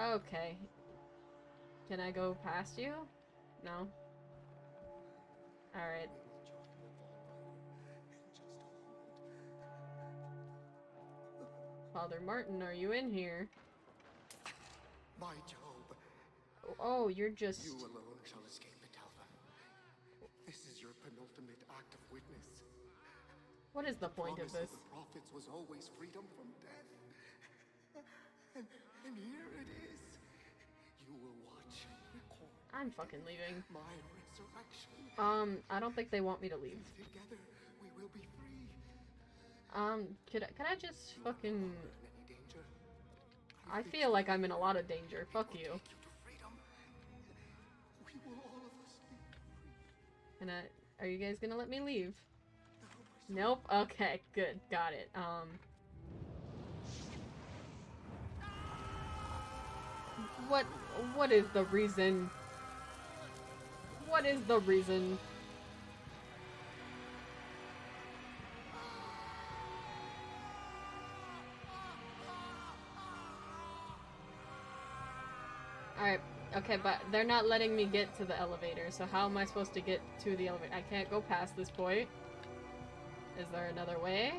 Okay. Can I go past you? No. Alright. Father Martin, are you in here? My Job. Oh, you're just... You alone shall escape Metalfa. This is your penultimate act of witness. What is the point of this? The prophets was always freedom from death. And here it is. You will watch and record. I'm fucking leaving. My resurrection. I don't think they want me to leave. Together we will be free. Could I just fucking... I feel like I'm in a lot of danger. Fuck you. And are you guys gonna let me leave? Nope. Okay, good. Got it. What is the reason? What is the reason? Alright, okay, but they're not letting me get to the elevator, so how am I supposed to get to the elevator? I can't go past this point. Is there another way?